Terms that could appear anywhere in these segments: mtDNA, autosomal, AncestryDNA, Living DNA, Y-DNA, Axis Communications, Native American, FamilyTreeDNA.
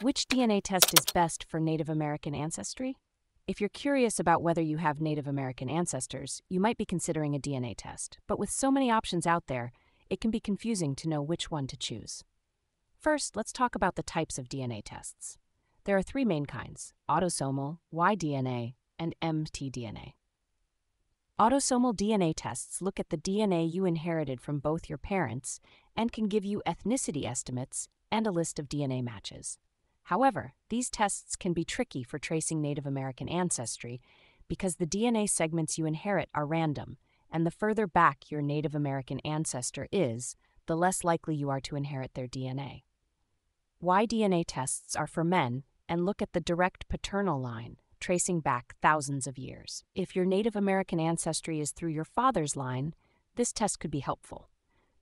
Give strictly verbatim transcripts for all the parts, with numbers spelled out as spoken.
Which D N A test is best for Native American ancestry? If you're curious about whether you have Native American ancestors, you might be considering a D N A test, but with so many options out there, it can be confusing to know which one to choose. First, let's talk about the types of D N A tests. There are three main kinds: autosomal, Y D N A, and M T D N A. Autosomal D N A tests look at the D N A you inherited from both your parents and can give you ethnicity estimates and a list of D N A matches. However, these tests can be tricky for tracing Native American ancestry because the D N A segments you inherit are random, and the further back your Native American ancestor is, the less likely you are to inherit their D N A. Y D N A tests are for men and look at the direct paternal line, tracing back thousands of years. If your Native American ancestry is through your father's line, this test could be helpful.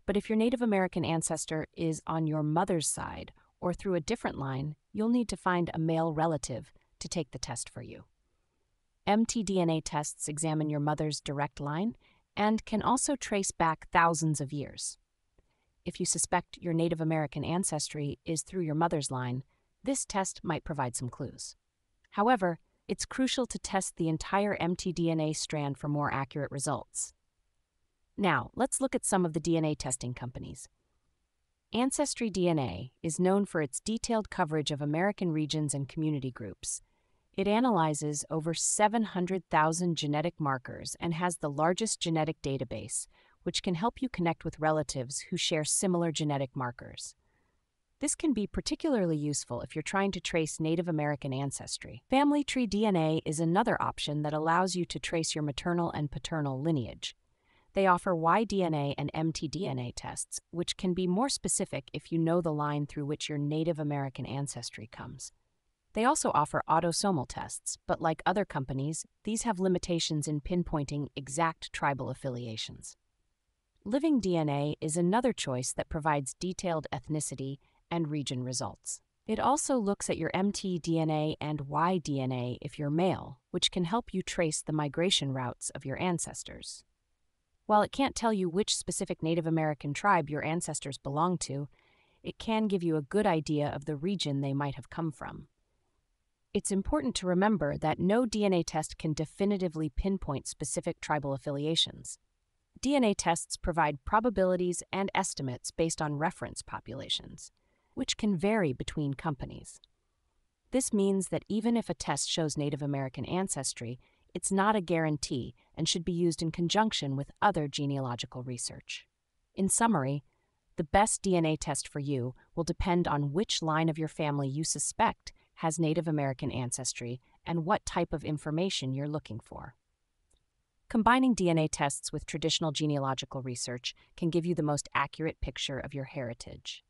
But if your Native American ancestor is on your mother's side or through a different line, you'll need to find a male relative to take the test for you. M T D N A tests examine your mother's direct line and can also trace back thousands of years. If you suspect your Native American ancestry is through your mother's line, this test might provide some clues. However, it's crucial to test the entire M T D N A strand for more accurate results. Now, let's look at some of the D N A testing companies. AncestryDNA is known for its detailed coverage of American regions and community groups. It analyzes over seven hundred thousand genetic markers and has the largest genetic database, which can help you connect with relatives who share similar genetic markers. This can be particularly useful if you're trying to trace Native American ancestry. FamilyTreeDNA is another option that allows you to trace your maternal and paternal lineage. They offer Y D N A and M T D N A tests, which can be more specific if you know the line through which your Native American ancestry comes. They also offer autosomal tests, but like other companies, these have limitations in pinpointing exact tribal affiliations. Living D N A is another choice that provides detailed ethnicity and region results. It also looks at your M T D N A and Y D N A if you're male, which can help you trace the migration routes of your ancestors. While it can't tell you which specific Native American tribe your ancestors belong to, it can give you a good idea of the region they might have come from. It's important to remember that no D N A test can definitively pinpoint specific tribal affiliations. D N A tests provide probabilities and estimates based on reference populations, which can vary between companies. This means that even if a test shows Native American ancestry, it's not a guarantee and should be used in conjunction with other genealogical research. In summary, the best D N A test for you will depend on which line of your family you suspect has Native American ancestry and what type of information you're looking for. Combining D N A tests with traditional genealogical research can give you the most accurate picture of your heritage.